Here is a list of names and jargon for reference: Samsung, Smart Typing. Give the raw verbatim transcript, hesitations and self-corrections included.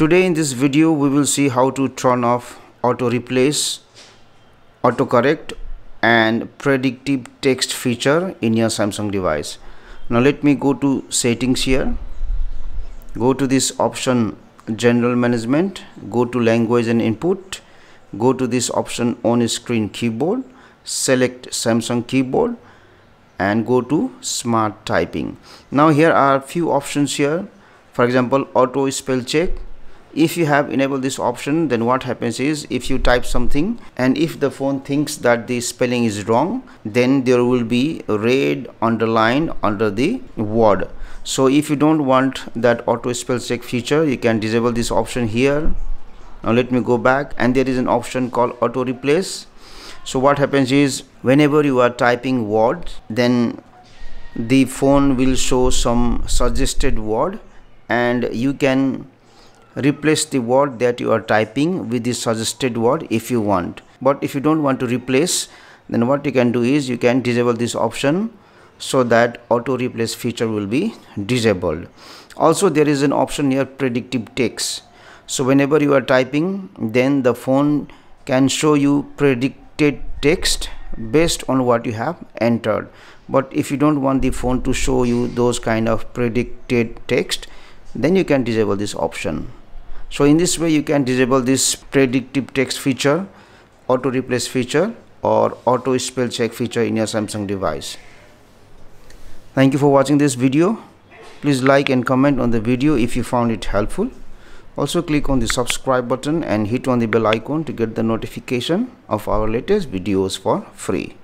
Today in this video we will see how to turn off auto replace, autocorrect and predictive text feature in your Samsung device. Now let me go to settings here, go to this option general management, go to language and input, go to this option on screen keyboard, select Samsung keyboard and go to smart typing. Now here are few options here, for example auto spell check. If you have enabled this option, then what happens is if you type something and if the phone thinks that the spelling is wrong, then there will be red underline under the word. So if you don't want that auto spell check feature, you can disable this option here. Now let me go back, and there is an option called auto replace. So what happens is whenever you are typing words, then the phone will show some suggested word and you can replace the word that you are typing with the suggested word if you want. But if you don't want to replace, then what you can do is you can disable this option so that auto replace feature will be disabled. Also there is an option here, predictive text. So whenever you are typing, then the phone can show you predicted text based on what you have entered. But if you don't want the phone to show you those kind of predicted text, then you can disable this option. So in this way you can disable this predictive text feature, auto replace feature or auto spell check feature in your Samsung device. Thank you for watching this video. Please like and comment on the video if you found it helpful. Also click on the subscribe button and hit on the bell icon to get the notification of our latest videos for free.